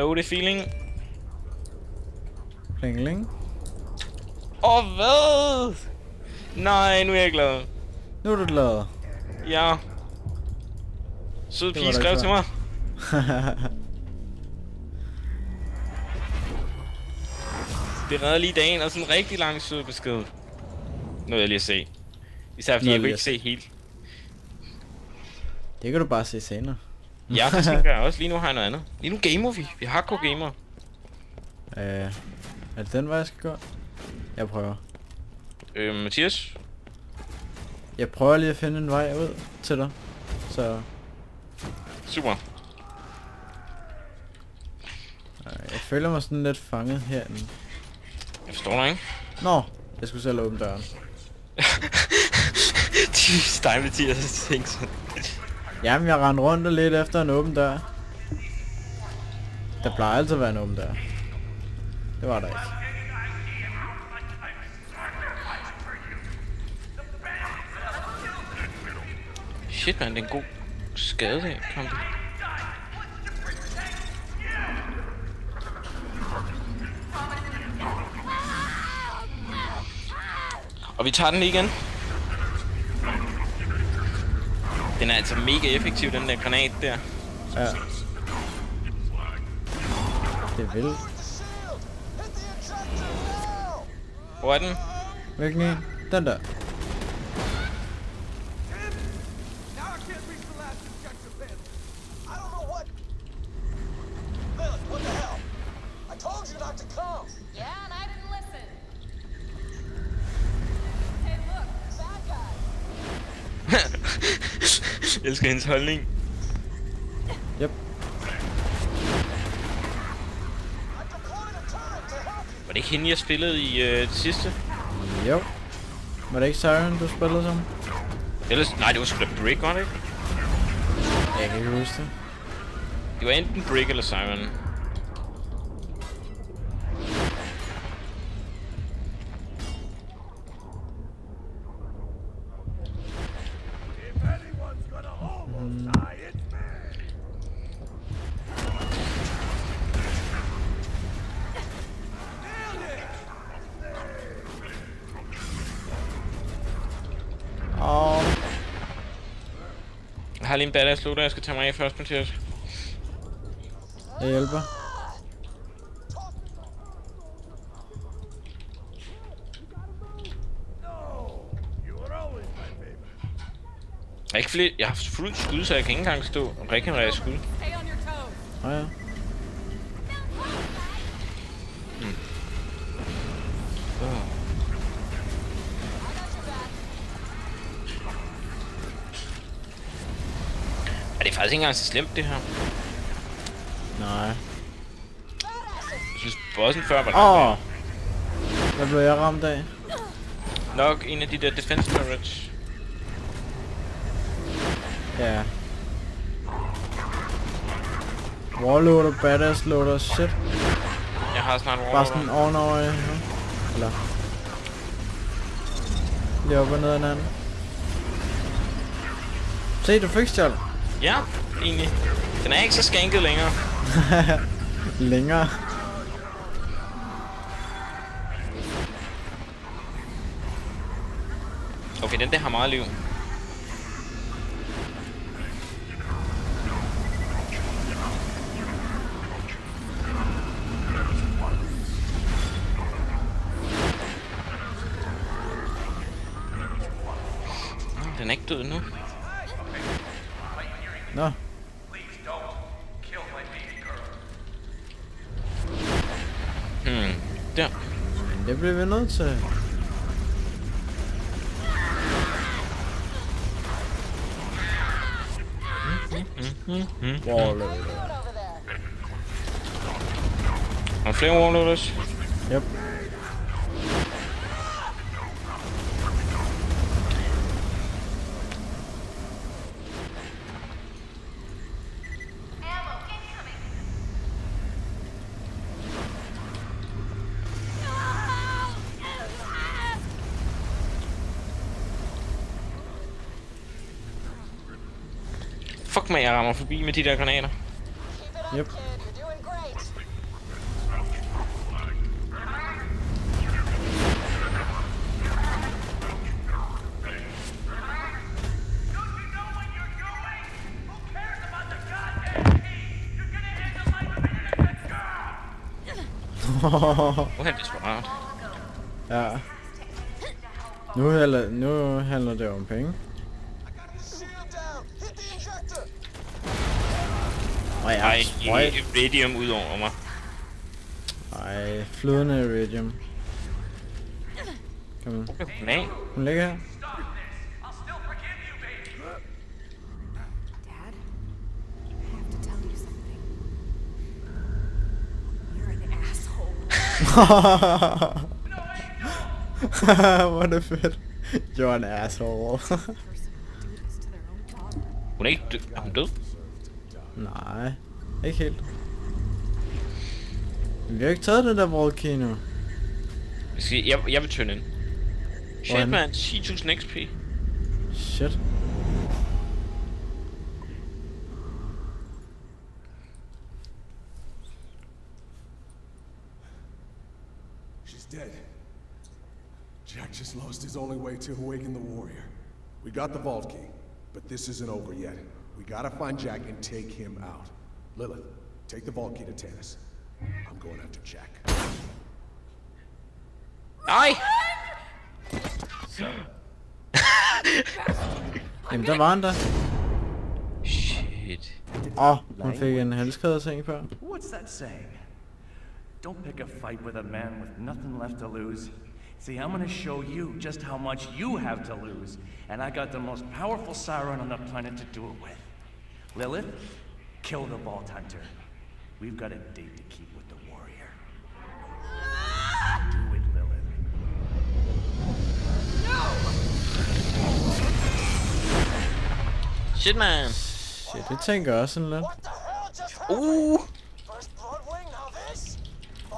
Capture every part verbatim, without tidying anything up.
Know the feeling. Plingling. Åh, oh, hvad? Nej, nu er jeg glad. Nu er du glad. Ja. Sød pige skrev til mig. Det redder lige dagen, og sådan en rigtig lang sød besked. Nu vil jeg lige at se. Især fordi Nå, jeg kunne ikke se helt. Det kan du bare se senere. Ja, det tænker jeg også. Lige nu har jeg noget andet. Lige nu gamer vi. Vi er hardcore gamer. Øh, er det den vej, jeg skal gå? Jeg prøver. Øh, Mathias? Jeg prøver lige at finde en vej ud til dig. Så... Super. Jeg føler mig sådan lidt fanget herinde. Jeg forstår dig ikke. Nå, jeg skulle selv åbne døren. Tyst dig, Mathias, tænk sådan. Jamen, jeg rendte rundt og lidt efter en åben dør. Der plejer altid at være en åben dør. Det var der ikke. Shit, man, det er en god skade der, kom det. Og vi tager den lige igen. Den er altså mega effektiv, den der granat der. Ja. Det er vildt. Hvor er den? Hvilken en? Den der. Jeg elsker hendes holdning. Yep. Var det ikke hende, jeg spillede i øh, det sidste? Jo. Var det ikke Siren, du spillede som? Ellers, nej, det var sgu da Brick, var det ikke? Jeg kan ikke huske det. Det var enten Brick eller Siren. Jeg har lige en badass looter, jeg skal tage mig af først, Mathias. Jeg hjælper. Jeg har ikke flere... Jeg har fuldt skud, så jeg kan ikke engang stå og regenerere skud. Nå ja. Hmm. Oh. Det er faktisk ikke engang så slemt det her. Nej. Jeg synes bossen før var ramt af. Hvad blev jeg ramt af? Nok en af de der defense turrets. Ja. Warloader, badass loader, shit. Jeg har snart warloader. Bare sådan ovenover i nu. Eller... Lige op og ned ad en anden. Se, du fik stjålet. Ja, egentlig. Den er ikke så skænket længere. Længere? Okay, den der har meget liv. Den er ikke død endnu. Nå. Hmm, der. Det bliver vi nødt til. Warloader. Og flere warloaders? Yep. Fuck mig, jeg rammer forbi med de der granater. Yep. Uheldigt svaret. Ja. Nu handler, nu handler det om penge. Og jeg sprøjt iridium ud over mig. Ej, flydende iridium. Kom nu. Nej. Hun ligger her. What a fit. You're an asshole. Hun er ikke død? Nej, ikke helt. Vi har ikke taget den der volcano. Jeg, jeg vil tønde ind. Shit man, ti tusind X P. Shit. Dead. Jack just lost his only way to awaken the warrior. We got the vault key, but this isn't over yet. We gotta find Jack and take him out. Lilith, take the vault key to Tannis. I'm going after Jack. Aye! Jamen, der var han der. Shit. Åh, oh, hun fik en halskæde ting før. What's that saying? Don't pick a fight with a man with nothing left to lose. See, I'm gonna show you just how much you have to lose. And I got the most powerful siren on the planet to do it with. Lilith, kill the Vault Hunter. We've got a date to keep with the warrior. Do it, Lilith. No! Shit, man. Shit, det tænker jeg også en lidt. Uh!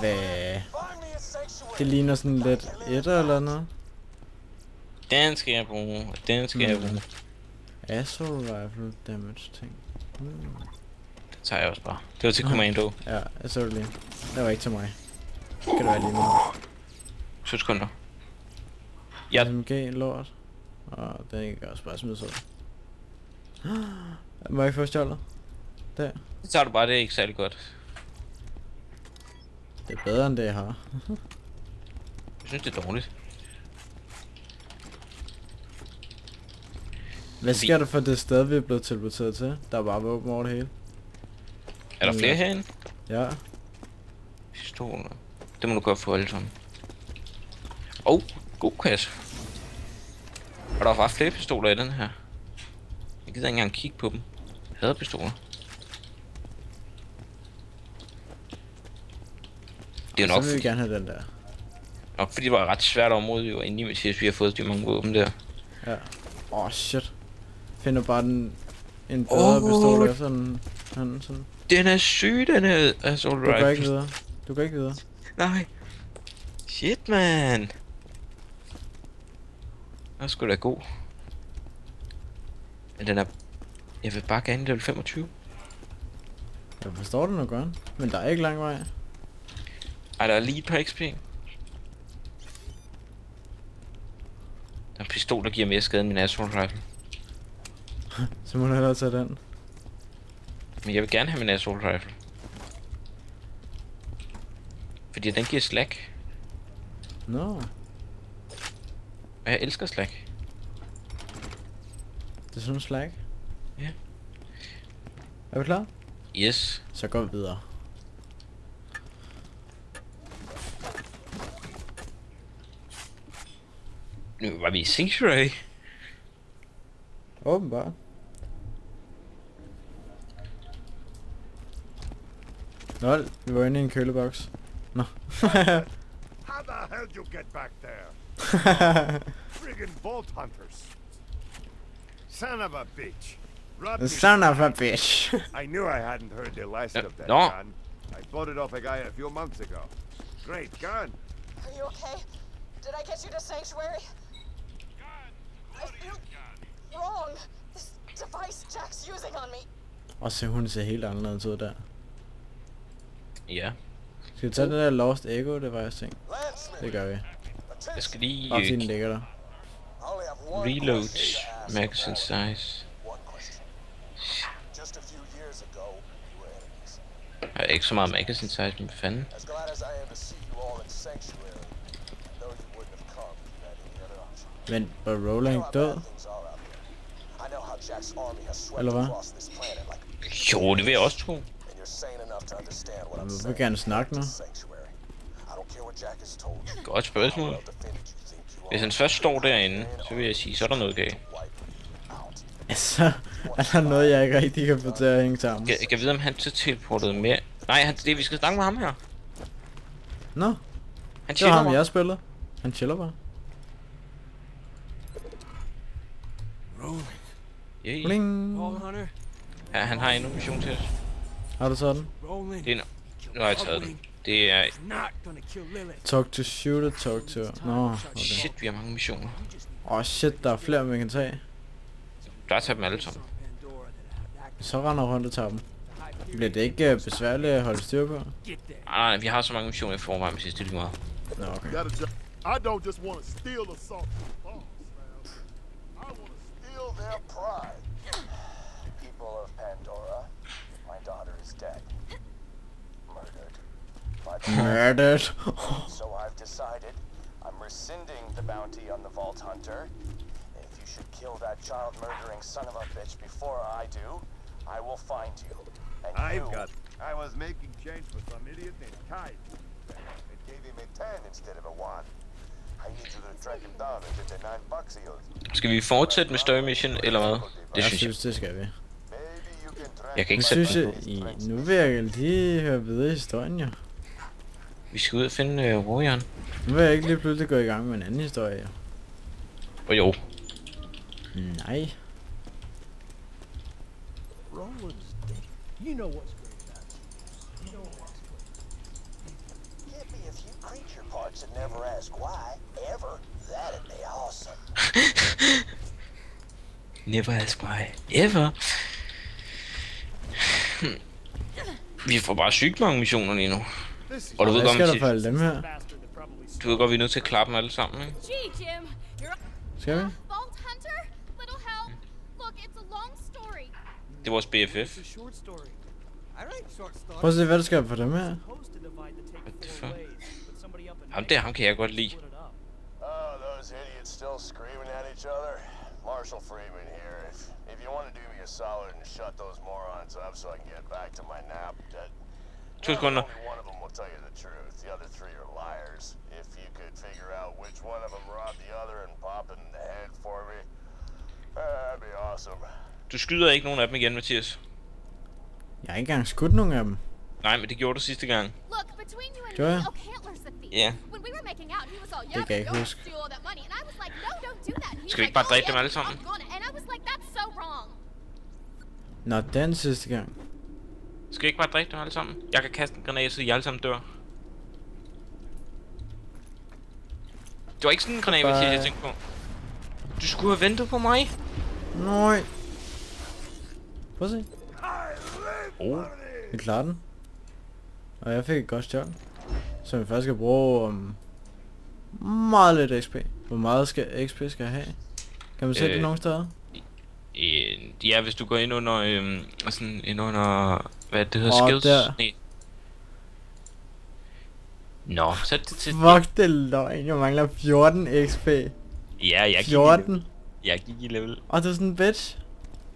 Hvad? Det ligner sådan lidt etter eller noget. Den skal jeg bruge, og den skal mm. jeg bruge. Assault rifle damage ting. Mm. Det tager jeg også bare. Det var til kommando. Ja, jeg så det lige. Det var ikke til mig. Det kan det være lige nu. to sekunder. Ja. S M G lort. Og den kan også bare smide sig. Må jeg ikke få stjålet? Der. Det tager du bare, det er ikke særlig godt. Det er bedre end det jeg har. Jeg synes det er dårligt. Hvad sker der for det sted vi er blevet teleporteret til? Der er bare våben over det hele. Er der mm. flere herinde? Ja. Pistoler. Det må du godt få alle sammen. Åh, oh, god kasse. Og der er faktisk flere pistoler i den her. Jeg gider ikke engang kigge på dem. Jeg hader pistoler. Det er nok, så vil vi gerne have den der. Nok fordi det var ret svært område vi var inde i, Mathias, vi har fået de mange våben der. Ja. Åh oh, shit. Finder bare den en bedre oh, pistol efter den anden sådan. Den er syg, den her assault rifle. Du kan ikke videre. Du kan ikke videre. Nej. Shit man. Nå sgu da god. Men den er... Jeg vil bare gerne i level femogtyve. Jeg forstår den jo godt, men der er ikke lang vej. Ej, der er lige et par X P. Der er en pistol, der giver mere skade end min assault rifle. Så må du hellere tage den. Men jeg vil gerne have min assault rifle. Fordi den giver slack. Nå. No. Og jeg elsker slack. Det er sådan en slack? Ja. Er vi klar? Yes. Så går vi videre. Nu var vi i Sanctuary. Åbenbart. Nå, vi var inde i en køleboks. Nå. How the hell you get back there? Friggin' Vault Hunters. Son of a bitch. Son of a bitch. I knew I hadn't heard the last of that gun. I bought it off a guy a few months ago. Great gun. Are you okay? Did I get you to Sanctuary? I feel wrong. This device Jack's using on me. Og så hun ser helt anderledes ud der. Ja. Skal vi tage den der Lost Echo device ting? Det gør vi. Jeg skal lige... Bare fordi den ligger der. Reload magazine size. Jeg har ikke så meget magazine size, men fanden. as I am to see you all in Sanctuary. I know you wouldn't have come if you had any other option. Men var Roland ikke død? I know how Jack's army has swept across this planet like... Jo, det vil jeg også tro. Jeg vil gerne snakke nu. Godt spørgsmål. Hvis han først står derinde, så vil jeg sige, så er der noget galt. Altså, er der noget, jeg ikke rigtig kan få til at hænge sammen? Jeg kan vide, om han så teleportede med... Nej, han, det, vi skal snakke med ham her. Nå, no. Det var ham, jeg spillede. Han chiller bare. Yeah. Bling. Ja, han har endnu mission til os. Har du taget den? Det er nu har jeg taget den. Det er... Talk to Shooter, talk to... Nå, okay. Shit, vi har mange missioner. Åh, oh, shit, der er flere, man kan tage. Der er taget dem alle sammen. Så render rundt og tager dem. Bliver det ikke besværligt at holde styr på? Nej, nej, vi har så mange missioner i forvejen, hvis det er lige meget. Nå, okay. Their pride. People of Pandora, my daughter is dead. Murdered. My Murdered. So I've decided I'm rescinding the bounty on the Vault Hunter. If you should kill that child murdering son of a bitch before I do, I will find you. And I've you, got I was making change for some idiot named Kai. It gave him a ten instead of a one. Skal vi fortsætte med story mission eller hvad? Det synes jeg, synes, det skal vi. Jeg kan ikke sætte synes, jeg, I, nu vil jeg lige høre videre i historien, jo. Vi skal ud og finde uh, Warrior. Nu vil jeg ikke lige pludselig gå i gang med en anden historie, jo. Og jo. Nej. Never ask why, ever. That'd be awesome. Never ask why, ever. Vi får bare sygt mange missioner lige nu. Og du ved godt, vi til... dem her. Du ved godt, vi er nødt til at klappe dem alle sammen, ikke? Skal vi? Det er vores B F F. Prøv at se, hvad der sker for dem her. Hvad det for? Ham der, ham kan jeg godt lide. Oh, those idiots still screaming at each other. Marshal Freeman here. If, if you want to do me a solid and shut those morons up so I can get back to my nap, that only one of them will tell you the truth. The other three are liars. If you could figure out which one of them robbed the other and pop it in the head for me, that'd be awesome. Du skyder ikke nogen af dem igen, Mathias. Jeg har ikke engang skudt nogen af dem. Nej, men det gjorde du sidste gang. Gjorde jeg? Ja. Det kan jeg ikke huske. Skal vi ikke bare dræbe dem alle sammen? Nå, den sidste gang. Skal vi ikke bare dræbe dem alle sammen? Jeg kan kaste en granat, så I alle sammen dør. Det var ikke sådan en granat, Mathias, jeg tænkte på. Du skulle have ventet på mig. Nej. Prøv at se. Oh. Vi klarer den. Og jeg fik et godt stjål, som vi først skal bruge um, meget lidt X P. Hvor meget skal X P skal have? Kan man sætte øh, det nogen steder? Øh, ja, hvis du går ind under, øh, sådan ind under, hvad det hedder, oh, skills. Der. Nej. Nå, så det til... Fuck, det er løgn, jeg mangler fjorten X P. Ja, jeg gik fjorten. I jeg gik i level. Og det er sådan en bitch?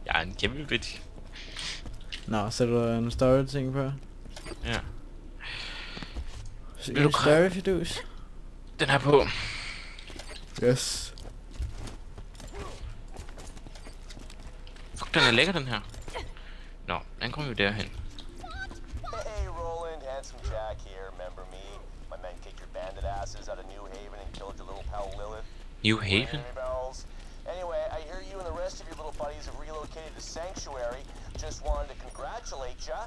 Jeg er en kæmpe bitch. Nå, sætter du en story ting på? Ja. Vil du kræve fidus? Den er på. Yes. Fuck, den er lækker, den her. Nå, den kommer vi derhen. Hey Roland, handsome Jack here, remember me? My men kicked your bandit asses out of New Haven and killed your little pal Lilith. New Haven? Anyway, I hear you and the rest of your little buddies have relocated to Sanctuary. Just wanted to congratulate ya.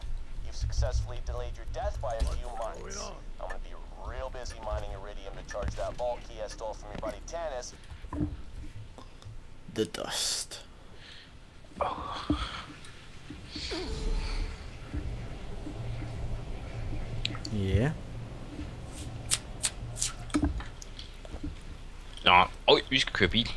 Successfully delayed your death by a few months. I'm gonna be real busy mining iridium to charge that vault key I stole from your buddy Tannis. The dust. Oh. Yeah. Nå, oh, vi skal køre bil.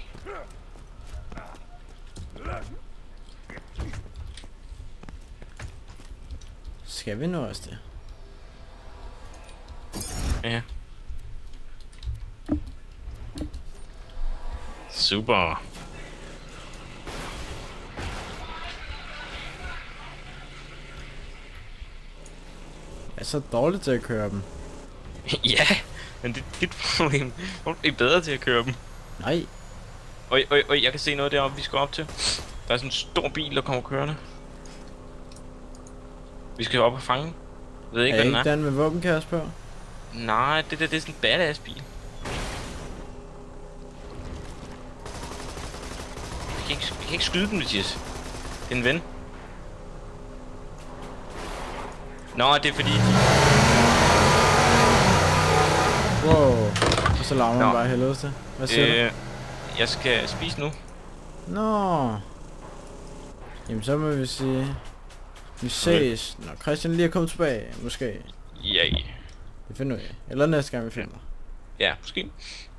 Skal vi nå os det? Yeah. Super. Jeg er så dårlig til at køre dem. Ja, men det er dit problem. Hvorfor er I bedre til at køre dem? Nej. Og, og, og jeg kan se noget deroppe, vi skal op til. Der er sådan en stor bil, der kommer kørende. Vi skal op og fange den. Jeg ved ikke, hvad den er. Er ikke den med våbenkasse på? Nej, det der det er sådan en badass bil. Vi kan ikke, vi kan ikke skyde den, Mathias. Det er en ven. Nå, det er fordi... Wow, og så laver man bare helvedes til. Hvad siger øh, du? Jeg skal spise nu. Nå. Jamen så må vi sige... Vi ses, når Christian lige er kommet tilbage, måske. Ja. Yeah. Det finder vi. Eller næste gang vi finder. Ja, måske.